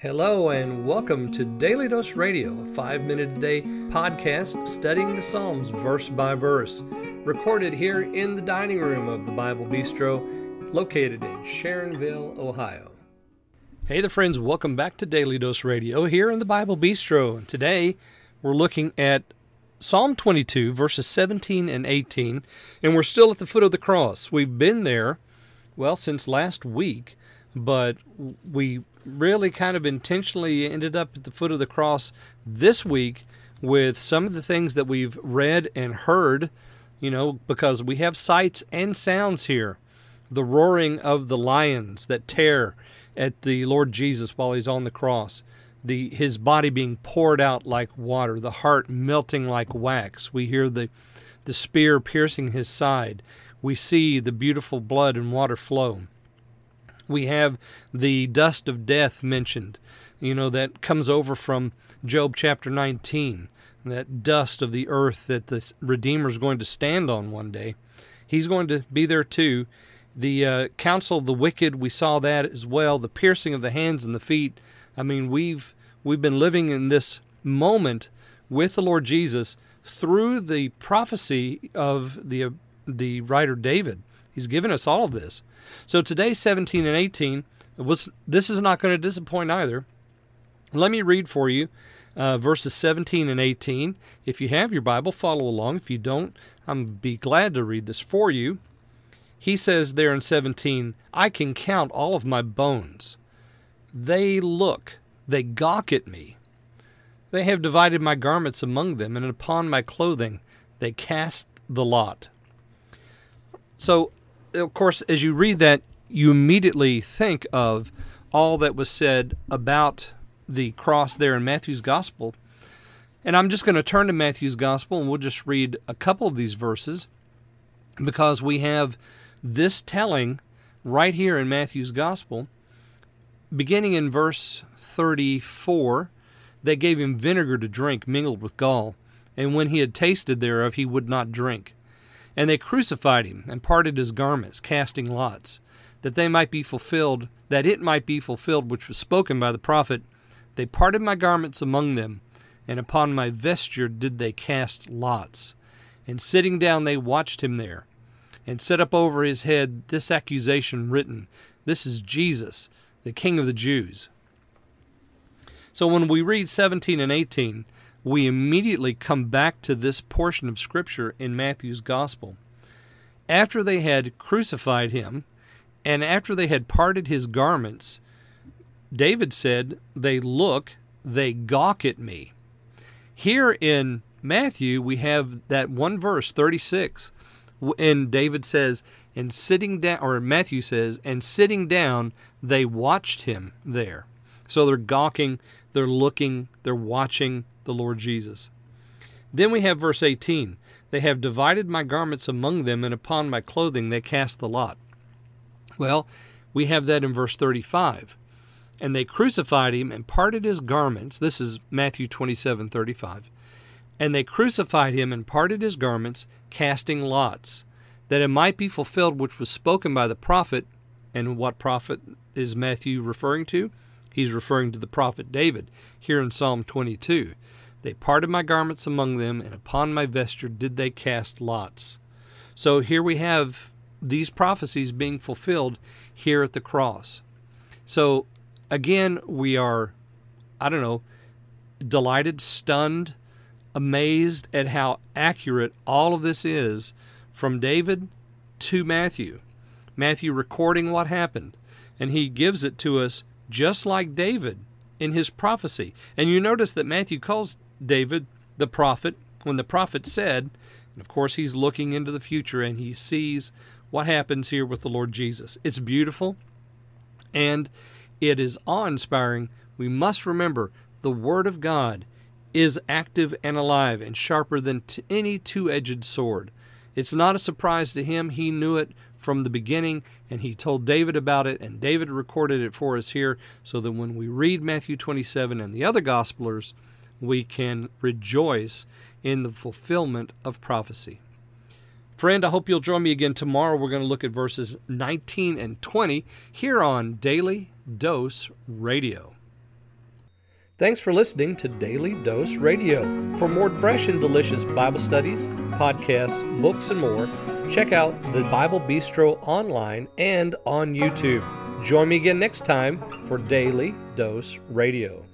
Hello and welcome to Daily Dose Radio, a 5-minute a day podcast studying the Psalms verse by verse, recorded here in the dining room of the Bible Bistro, located in Sharonville, Ohio. Hey there friends, welcome back to Daily Dose Radio here in the Bible Bistro. And today we're looking at Psalm 22, verses 17 and 18, and we're still at the foot of the cross. We've been there, well, since last week, but we really kind of intentionally ended up at the foot of the cross this week with some of the things that we've read and heard, you know, because we have sights and sounds here. The roaring of the lions that tear at the Lord Jesus while he's on the cross, his body being poured out like water, the heart melting like wax. We hear the spear piercing his side. We see the beautiful blood and water flow. We have the dust of death mentioned, you know, that comes over from Job chapter 19, that dust of the earth that the Redeemer is going to stand on one day. He's going to be there too. The counsel of the wicked, we saw that as well, the piercing of the hands and the feet. I mean, we've been living in this moment with the Lord Jesus through the prophecy of the writer David. He's given us all of this. So today, 17 and 18, this is not going to disappoint either. Let me read for you verses 17 and 18. If you have your Bible, follow along. If you don't, I'm be glad to read this for you. He says there in 17, "I can count all of my bones. They look, they gawk at me. They have divided my garments among them, and upon my clothing they cast the lot." So, of course, as you read that, you immediately think of all that was said about the cross there in Matthew's Gospel. And I'm just going to turn to Matthew's Gospel, and we'll just read a couple of these verses, because we have this telling right here in Matthew's Gospel. Beginning in verse 34, "They gave him vinegar to drink mingled with gall, and when he had tasted thereof he would not drink. And they crucified him, and parted his garments, casting lots, that it might be fulfilled which was spoken by the prophet, 'They parted my garments among them, and upon my vesture did they cast lots.' And sitting down they watched him there, and set up over his head this accusation written, 'This is Jesus, the King of the Jews.'" So when we read 17 and 18, we immediately come back to this portion of Scripture in Matthew's Gospel. After they had crucified him, and after they had parted his garments, David said, "They look, they gawk at me." Here in Matthew, we have that one verse, 36, and David says, and sitting down, or Matthew says, "And sitting down, they watched him there." So they're gawking, they're looking, they're watching the Lord Jesus. Then we have verse 18, "They have divided my garments among them, and upon my clothing they cast the lot." Well, we have that in verse 35, "And they crucified him and parted his garments." This is Matthew 27:35. "And they crucified him and parted his garments, casting lots, that it might be fulfilled which was spoken by the prophet." And what prophet is Matthew referring to? He's referring to the prophet David here in Psalm 22. "They parted my garments among them, and upon my vesture did they cast lots." So here we have these prophecies being fulfilled here at the cross. So again, we are, I don't know, delighted, stunned, amazed at how accurate all of this is from David to Matthew. Matthew recording what happened, and he gives it to us just like David in his prophecy. And you notice that Matthew calls David the prophet when the prophet said, and of course he's looking into the future and he sees what happens here with the Lord Jesus. It's beautiful and it is awe-inspiring. We must remember the Word of God is active and alive and sharper than any two-edged sword. It's not a surprise to him. He knew it from the beginning, and he told David about it, and David recorded it for us here so that when we read Matthew 27 and the other Gospelers, we can rejoice in the fulfillment of prophecy. Friend, I hope you'll join me again tomorrow. We're going to look at verses 19 and 20 here on Daily Dose Radio. Thanks for listening to Daily Dose Radio. For more fresh and delicious Bible studies, podcasts, books, and more, check out the Bible Bistro online and on YouTube. Join me again next time for Daily Dose Radio.